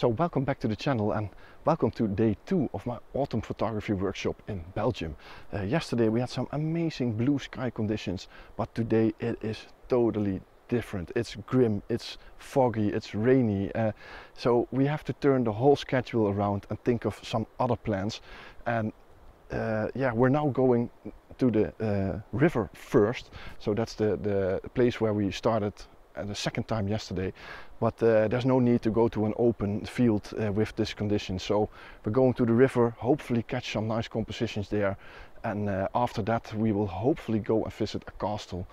So welcome back to the channel and welcome to day 2 of my autumn photography workshop in Belgium. Yesterday we had some amazing blue sky conditions, but today it is totally different. It's grim, it's foggy, it's rainy. So we have to turn the whole schedule around and think of some other plans. And yeah, we're now going to the river first. So that's the place where we started the second time yesterday, but there's no need to go to an open field with this condition, so we're going to the river, hopefully catch some nice compositions there, and after that we will hopefully go and visit a castle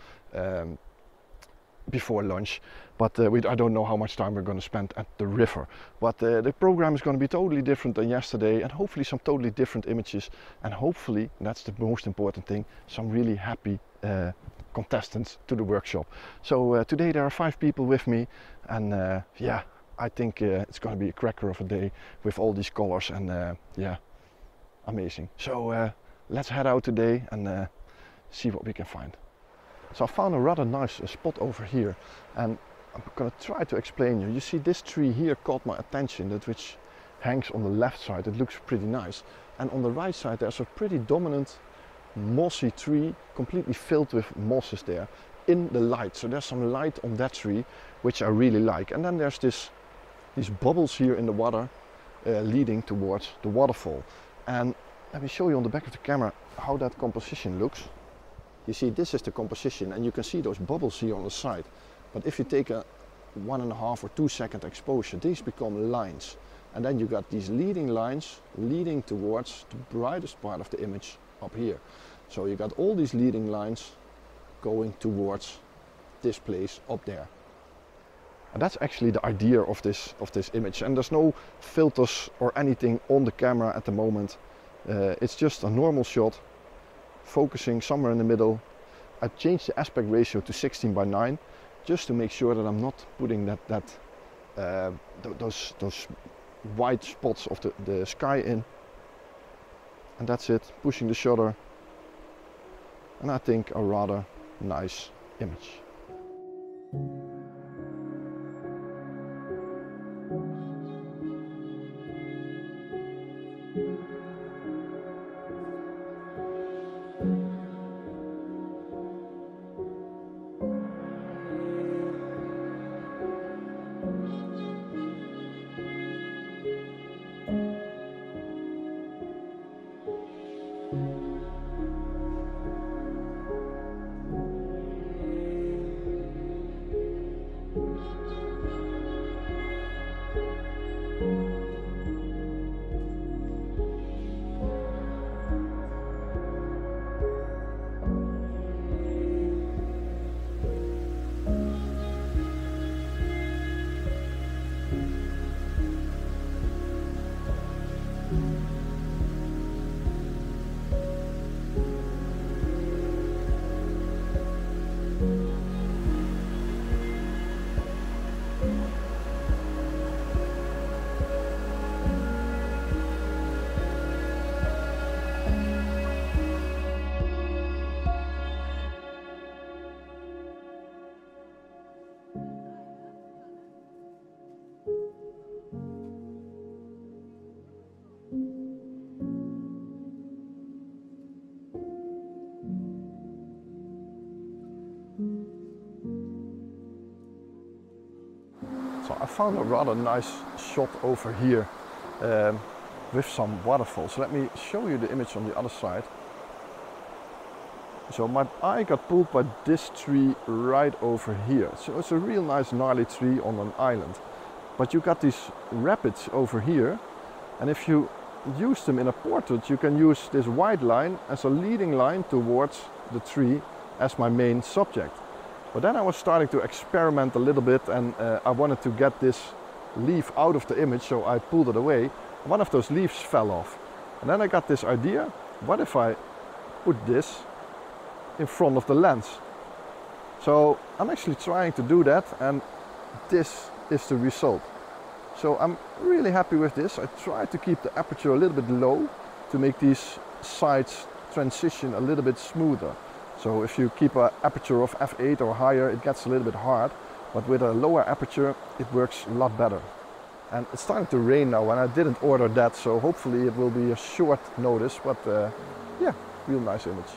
before lunch, but I don't know how much time we're going to spend at the river, but the program is going to be totally different than yesterday, and hopefully some totally different images, and hopefully, that's the most important thing, some really happy contestants to the workshop. So today there are 5 people with me, and yeah, I think it's going to be a cracker of a day with all these colors, and yeah, amazing. So let's head out today and see what we can find. So I found a rather nice spot over here, and I'm going to try to explain you. You see this tree here caught my attention, that which hangs on the left side. It looks pretty nice. And on the right side there's a pretty dominant mossy tree, completely filled with mosses there, in the light. So there's some light on that tree, which I really like. And then there's these bubbles here in the water, leading towards the waterfall. And let me show you on the back of the camera how that composition looks. You see, this is the composition, and you can see those bubbles here on the side. But if you take a 1.5 or 2 second exposure, these become lines. And then you got these leading lines leading towards the brightest part of the image up here. So you got all these leading lines going towards this place up there. And that's actually the idea of this image. And there's no filters or anything on the camera at the moment. It's just a normal shot, focusing somewhere in the middle. I changed the aspect ratio to 16:9, just to make sure that I'm not putting those white spots of the sky in. And that's it, pushing the shutter, and I think a rather nice image. So I found a rather nice shot over here with some waterfalls. So let me show you the image on the other side. So my eye got pulled by this tree right over here. So it's a real nice gnarly tree on an island. But you got these rapids over here, and if you use them in a portrait, you can use this white line as a leading line towards the tree as my main subject. But then I was starting to experiment a little bit, and I wanted to get this leaf out of the image, so I pulled it away. One of those leaves fell off. And then I got this idea, what if I put this in front of the lens? So I'm actually trying to do that, and this is the result. So I'm really happy with this. I tried to keep the aperture a little bit low to make these sides transition a little bit smoother. So if you keep an aperture of f8 or higher, it gets a little bit hard, but with a lower aperture, it works a lot better. And it's starting to rain now, and I didn't order that, so hopefully it will be a short notice, but yeah, real nice image.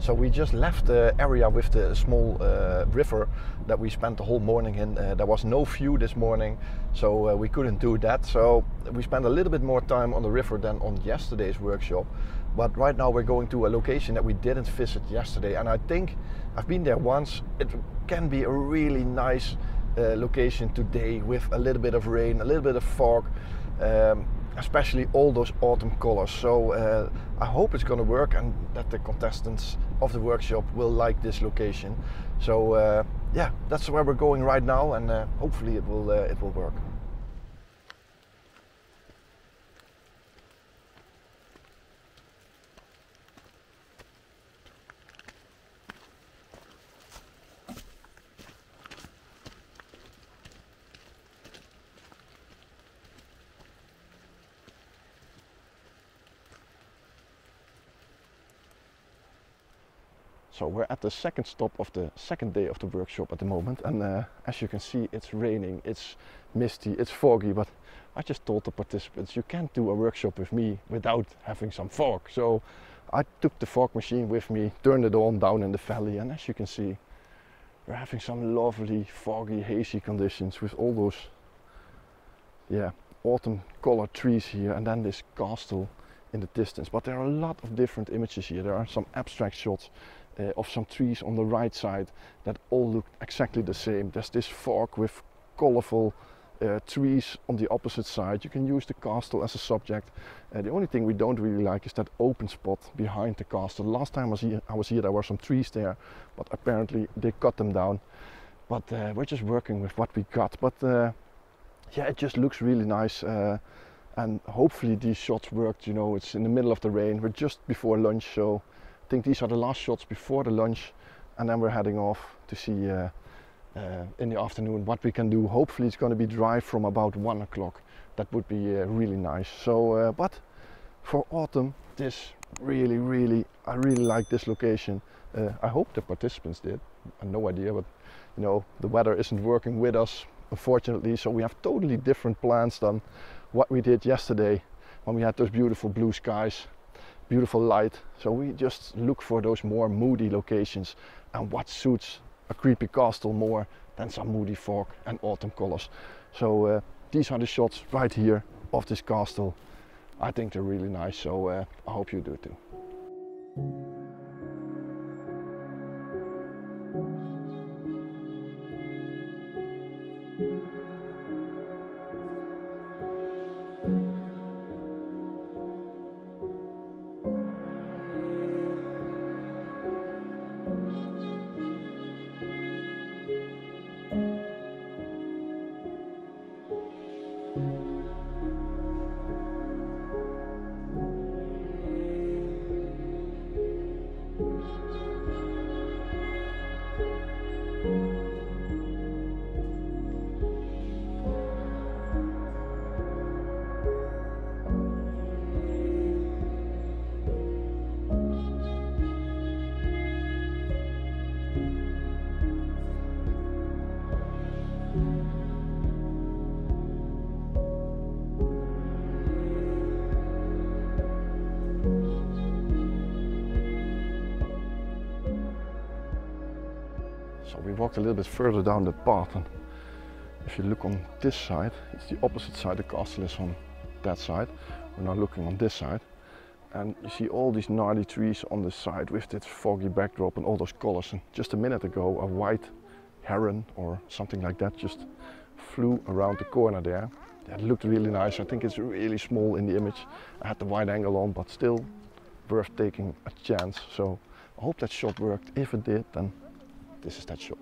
So we just left the area with the small river that we spent the whole morning in. There was no view this morning, so we couldn't do that. So we spent a little bit more time on the river than on yesterday's workshop. But right now we're going to a location that we didn't visit yesterday. And I think I've been there once. It can be a really nice location today with a little bit of rain, a little bit of fog. Especially all those autumn colors. So I hope it's going to work and that the contestants of the workshop will like this location. So yeah, that's where we're going right now, and hopefully it will work. So we're at the second stop of the second day of the workshop at the moment, and as you can see, it's raining, it's misty, it's foggy, but I just told the participants you can't do a workshop with me without having some fog. So I took the fog machine with me, turned it on down in the valley, and as you can see, we're having some lovely foggy hazy conditions with all those autumn colored trees here, and then this castle in the distance. But there are a lot of different images here. There are some abstract shots of some trees on the right side that all look exactly the same. There's this fog with colorful trees on the opposite side. You can use the castle as a subject. The only thing we don't really like is that open spot behind the castle. Last time I was here there were some trees there, but apparently they cut them down. But we're just working with what we got. But yeah, it just looks really nice, and hopefully these shots worked. You know, it's in the middle of the rain, we're just before lunch, so I think these are the last shots before the lunch, and then we're heading off to see in the afternoon what we can do. Hopefully it's going to be dry from about 1 o'clock. That would be really nice. So but for autumn, this I really like this location. I hope the participants did. I have no idea, but you know, the weather isn't working with us, unfortunately, so we have totally different plans than what we did yesterday when we had those beautiful blue skies, beautiful light. So we just look for those more moody locations, and what suits a creepy castle more than some moody fog and autumn colors. So these are the shots right here of this castle. I think they're really nice, so I hope you do too. walked a little bit further down the path, and if you look on this side, it's the opposite side. The castle is on that side. We're now looking on this side, and you see all these gnarly trees on the side with this foggy backdrop and all those colors. And just a minute ago, a white heron or something like that just flew around the corner there. It looked really nice. I think it's really small in the image. I had the wide angle on, but still worth taking a chance. So I hope that shot worked. If it did, then this is that shot.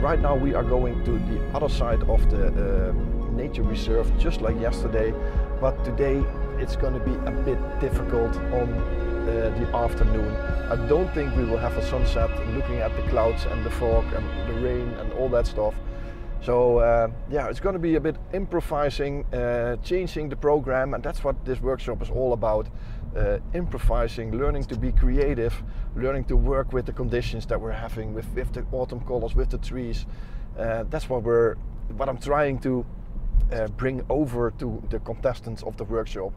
Right now we are going to the other side of the nature reserve, just like yesterday, but today it's going to be a bit difficult on the afternoon. I don't think we will have a sunset, looking at the clouds and the fog and the rain and all that stuff. So yeah, it's going to be a bit improvising, changing the program, and that's what this workshop is all about. Improvising, learning to be creative, learning to work with the conditions that we're having, with the autumn colors, with the trees. That's what I'm trying to bring over to the contestants of the workshop.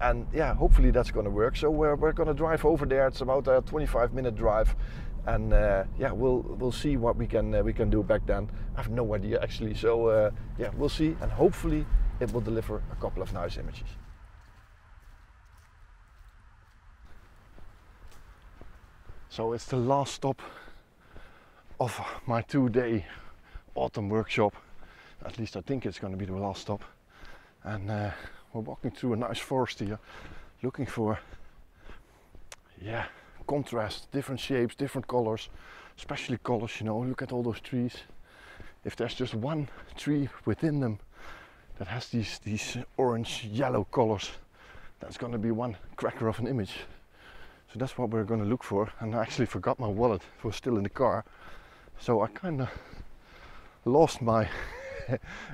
And yeah, hopefully that's going to work. So we're going to drive over there. It's about a 25-minute drive. And yeah, we'll see what we can do back then. I have no idea actually. So yeah, we'll see, and hopefully it will deliver a couple of nice images. So it's the last stop of my two-day autumn workshop. At least I think it's going to be the last stop. And we're walking through a nice forest here, looking for, yeah, contrast, different shapes, different colors, especially colors, you know. Look at all those trees. If there's just one tree within them that has these orange yellow colors, that's going to be one cracker of an image. So that's what we're going to look for. And I actually forgot my wallet. It was still in the car, so I kind of lost my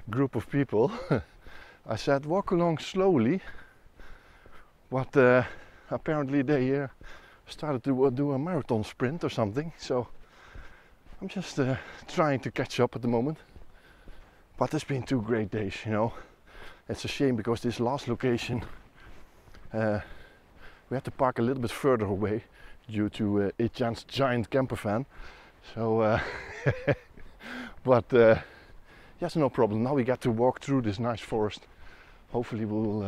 group of people. I said walk along slowly, but apparently they started to do a marathon sprint or something. So I'm just trying to catch up at the moment. But it's been two great days, you know. It's a shame because this last location, we had to park a little bit further away due to Etienne's giant camper van. So, but yes, no problem. Now we get to walk through this nice forest. Hopefully we'll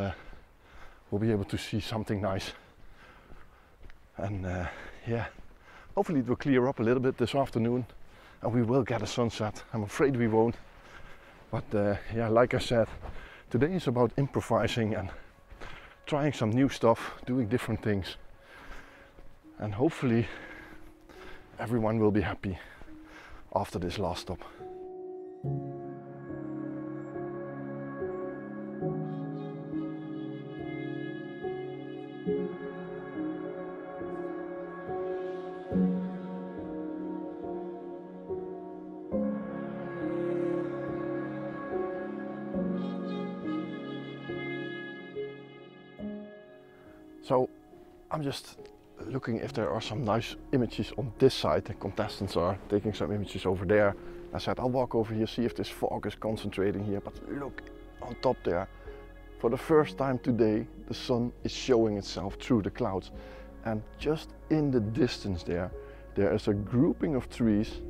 be able to see something nice. And yeah, hopefully it will clear up a little bit this afternoon and we will get a sunset. I'm afraid we won't, but yeah, like I said, today is about improvising and trying some new stuff, doing different things, and hopefully everyone will be happy after this last stop. So I'm just looking if there are some nice images on this side. The contestants are taking some images over there. I said I'll walk over here, see if this fog is concentrating here, but look on top there. For the first time today, the sun is showing itself through the clouds. And just in the distance there is a grouping of trees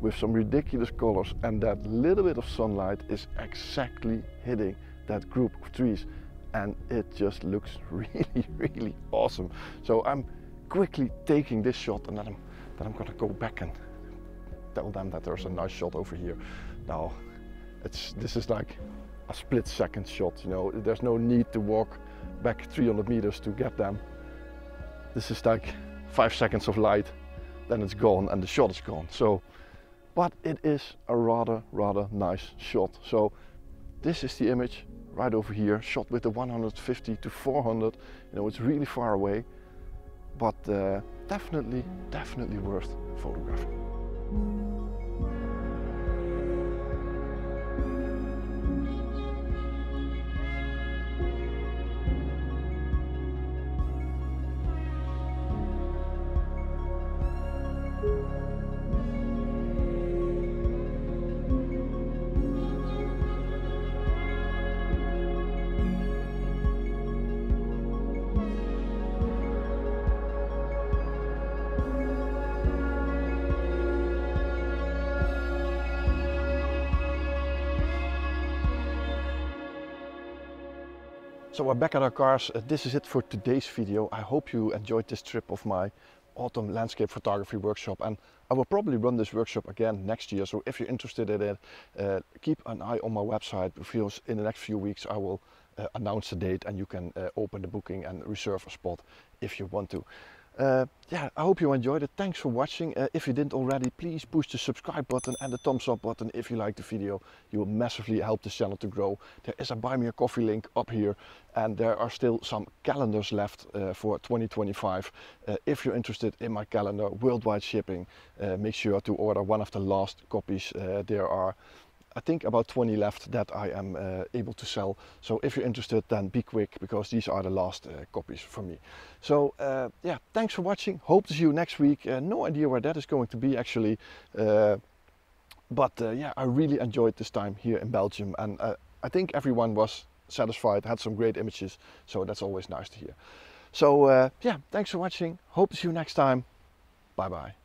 with some ridiculous colors, and that little bit of sunlight is exactly hitting that group of trees. And it just looks really, really awesome. So I'm quickly taking this shot, and then I'm Then I'm going to go back and tell them that there's a nice shot over here. Now, this is like a split-second shot, you know. There's no need to walk back 300 meters to get them. This is like 5 seconds of light, then it's gone and the shot is gone. So, but it is a rather nice shot. So this is the image right over here, shot with the 150 to 400. You know, it's really far away, but definitely worth photographing. So we're back at our cars. This is it for today's video. I hope you enjoyed this trip of my autumn landscape photography workshop, and I will probably run this workshop again next year. So if you're interested in it, keep an eye on my website, because in the next few weeks I will announce the date and you can open the booking and reserve a spot if you want to. Yeah, I hope you enjoyed it. Thanks for watching. If you didn't already, please push the subscribe button and the thumbs up button if you like the video. You will massively help this channel to grow. There is a Buy Me a Coffee link up here, and there are still some calendars left for 2025. If you're interested in my calendar, worldwide shipping, make sure to order one of the last copies. There are, I think, about 20 left that I am able to sell. So if you're interested, then be quick, because these are the last copies for me. So yeah, thanks for watching. Hope to see you next week. No idea where that is going to be, actually. But yeah, I really enjoyed this time here in Belgium. And I think everyone was satisfied, had some great images. So that's always nice to hear. So yeah, thanks for watching. Hope to see you next time. Bye-bye.